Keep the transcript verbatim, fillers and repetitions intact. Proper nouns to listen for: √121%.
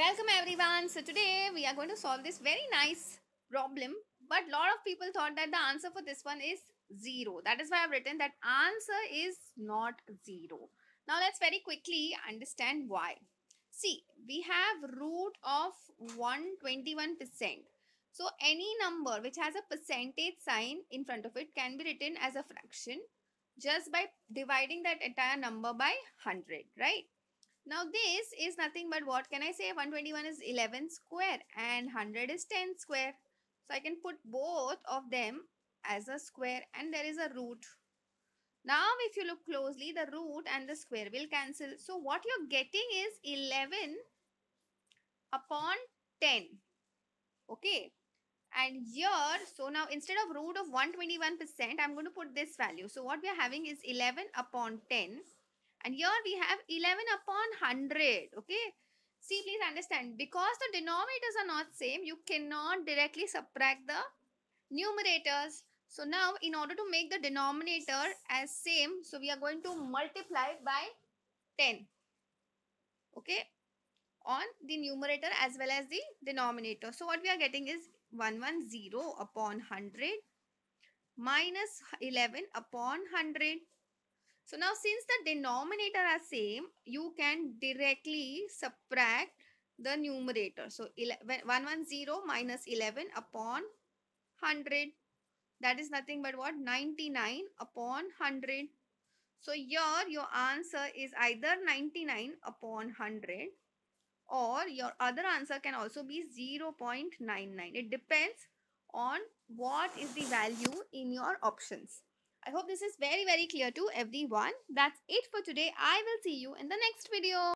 Welcome everyone. So today we are going to solve this very nice problem, but a lot of people thought that the answer for this one is zero. That is why I have written that answer is not zero. Now let's very quickly understand why. See, we have root of one hundred twenty-one percent. So any number which has a percentage sign in front of it can be written as a fraction just by dividing that entire number by one hundred, right? Now this is nothing but, what can I say, one hundred twenty-one is eleven square and one hundred is ten square. So I can put both of them as a square and there is a root. Now if you look closely, the root and the square will cancel. So what you're getting is eleven upon ten. Okay. And here, so now instead of root of one hundred twenty-one percent, I'm going to put this value. So what we're having is eleven upon ten. And here we have eleven upon one hundred, okay? See, please understand, because the denominators are not same, you cannot directly subtract the numerators. So now, in order to make the denominator as same, so we are going to multiply by ten, okay? On the numerator as well as the denominator. So what we are getting is one hundred ten upon one hundred minus eleven upon one hundred. So now since the denominator are same, you can directly subtract the numerator. So one hundred ten minus eleven upon one hundred. That is nothing but what? ninety-nine upon one hundred. So here your answer is either ninety-nine upon one hundred or your other answer can also be zero point nine nine. It depends on what is the value in your options. I hope this is very, very clear to everyone. That's it for today. I will see you in the next video.